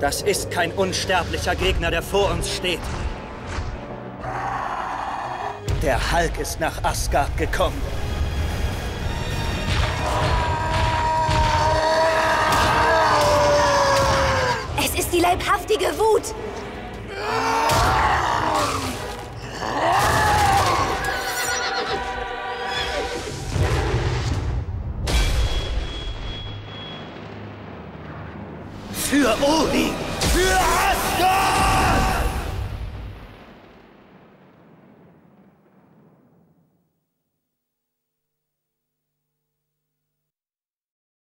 Das ist kein unsterblicher Gegner, der vor uns steht. Der Hulk ist nach Asgard gekommen. Es ist die leibhaftige Wut. Für Odin! Für Hulk!